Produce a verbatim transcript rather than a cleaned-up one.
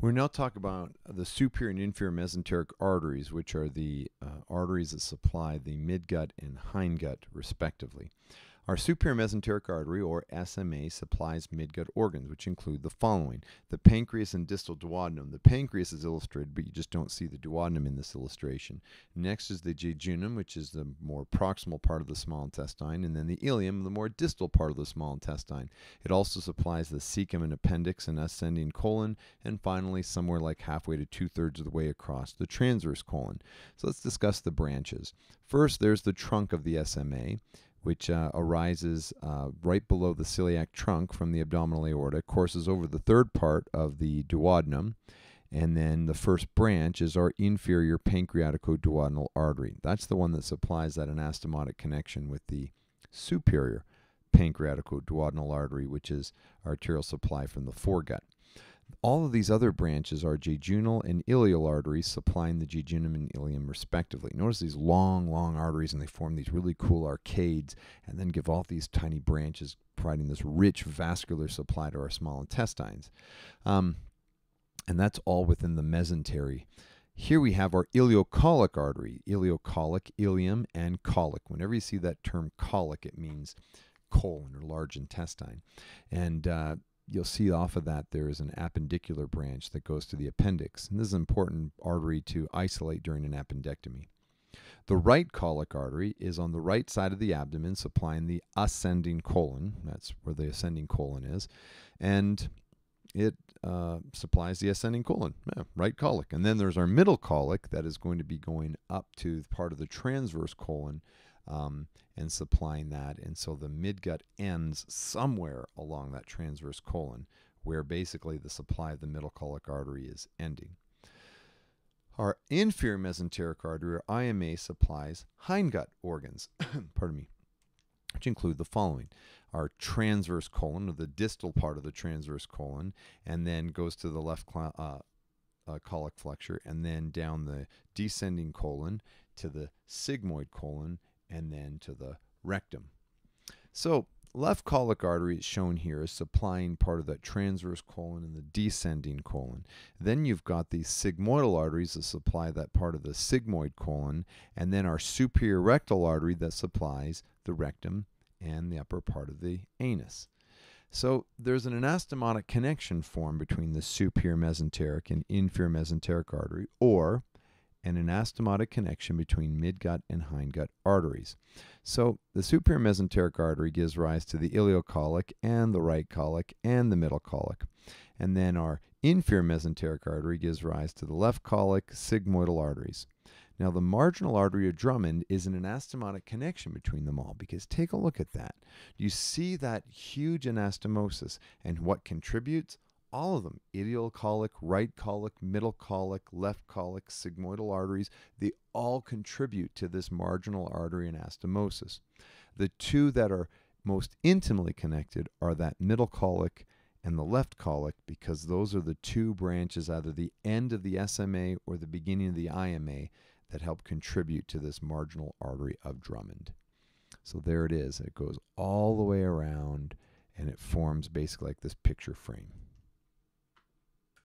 We're now talking about the superior and inferior mesenteric arteries, which are the uh, arteries that supply the midgut and hindgut, respectively. Our superior mesenteric artery, or S M A, supplies midgut organs, which include the following: the pancreas and distal duodenum. The pancreas is illustrated, but you just don't see the duodenum in this illustration. Next is the jejunum, which is the more proximal part of the small intestine, and then the ileum, the more distal part of the small intestine. It also supplies the cecum and appendix and ascending colon, and finally, somewhere like halfway to two-thirds of the way across, the transverse colon. So let's discuss the branches. First, there's the trunk of the S M A, which uh, arises uh, right below the celiac trunk from the abdominal aorta, courses over the third part of the duodenum, and then the first branch is our inferior pancreaticoduodenal artery. That's the one that supplies that anastomotic connection with the superior pancreaticoduodenal artery, which is arterial supply from the foregut. All of these other branches are jejunal and ileal arteries supplying the jejunum and ileum respectively. Notice these long, long arteries, and they form these really cool arcades and then give all these tiny branches, providing this rich vascular supply to our small intestines. Um, and that's all within the mesentery. Here we have our ileocolic artery, ileocolic, ileum, and colic. Whenever you see that term colic, it means colon or large intestine. And uh, you'll see off of that there is an appendicular branch that goes to the appendix. And this is an important artery to isolate during an appendectomy. The right colic artery is on the right side of the abdomen, supplying the ascending colon. That's where the ascending colon is. And it uh, supplies the ascending colon, yeah, right colic. And then there's our middle colic that is going to be going up to part of the transverse colon, Um, and supplying that. And so the midgut ends somewhere along that transverse colon, where basically the supply of the middle colic artery is ending. Our inferior mesenteric artery, or I M A, supplies hindgut organs, pardon me, which include the following: our transverse colon, or the distal part of the transverse colon, and then goes to the left col uh, uh, colic flexure, and then down the descending colon to the sigmoid colon, and then to the rectum. So left colic artery is shown here as supplying part of that transverse colon and the descending colon. Then you've got the sigmoidal arteries that supply that part of the sigmoid colon, and then our superior rectal artery that supplies the rectum and the upper part of the anus. So there's an anastomotic connection formed between the superior mesenteric and inferior mesenteric artery, or and an anastomotic connection between midgut and hindgut arteries. So the superior mesenteric artery gives rise to the ileocolic and the right colic and the middle colic. And then our inferior mesenteric artery gives rise to the left colic, sigmoidal arteries. Now the marginal artery of Drummond is an anastomotic connection between them all, because take a look at that. You see that huge anastomosis, and what contributes? All of them: ileocolic, right colic, middle colic, left colic, sigmoidal arteries. They all contribute to this marginal artery anastomosis. The two that are most intimately connected are that middle colic and the left colic, because those are the two branches, either the end of the S M A or the beginning of the I M A, that help contribute to this marginal artery of Drummond. So there it is. It goes all the way around, and it forms basically like this picture frame.